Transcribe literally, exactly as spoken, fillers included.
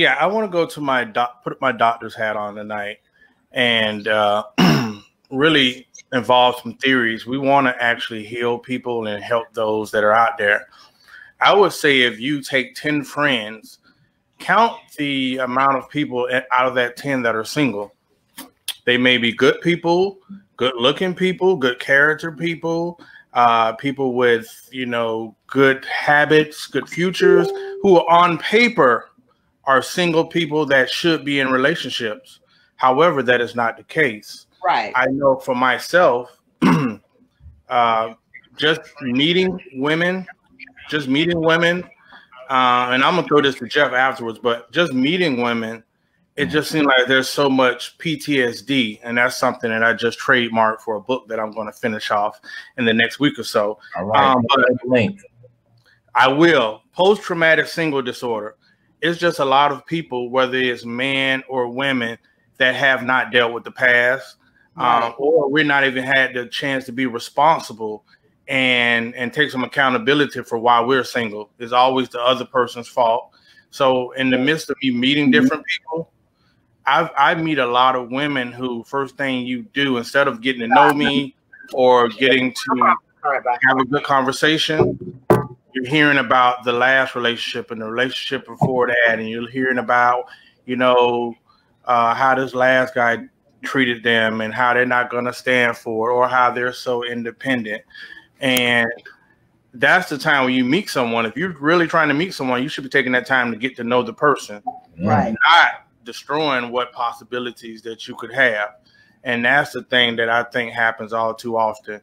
yeah, I want to go to my doc, put my doctor's hat on tonight and uh, really involve some theories. We want to actually heal people and help those that are out there. I would say if you take ten friends, count the amount of people out of that ten that are single. They may be good people, good looking people, good character people, uh, people with, you know, good habits, good futures, who are on paper are single people that should be in relationships. However, that is not the case. Right. I know for myself, uh, just meeting women, just meeting women, uh, and I'm gonna throw this to Jeff afterwards, but just meeting women, it just seemed like there's so much P T S D, and that's something that I just trademarked for a book that I'm going to finish off in the next week or so. All right. Um, but I will. Post-traumatic single disorder. It's just a lot of people, whether it's men or women, that have not dealt with the past, right. um, or we're not even had the chance to be responsible and and take some accountability for why we're single. It's always the other person's fault. So in the midst of me meeting different people, I've, I meet a lot of women who first thing you do, instead of getting to know me or getting to have a good conversation, you're hearing about the last relationship and the relationship before that. And you're hearing about, you know, uh, how this last guy treated them and how they're not going to stand for it or how they're so independent. And that's the time when you meet someone. If you're really trying to meet someone, you should be taking that time to get to know the person. Right. Not destroying what possibilities that you could have. And that's the thing that I think happens all too often.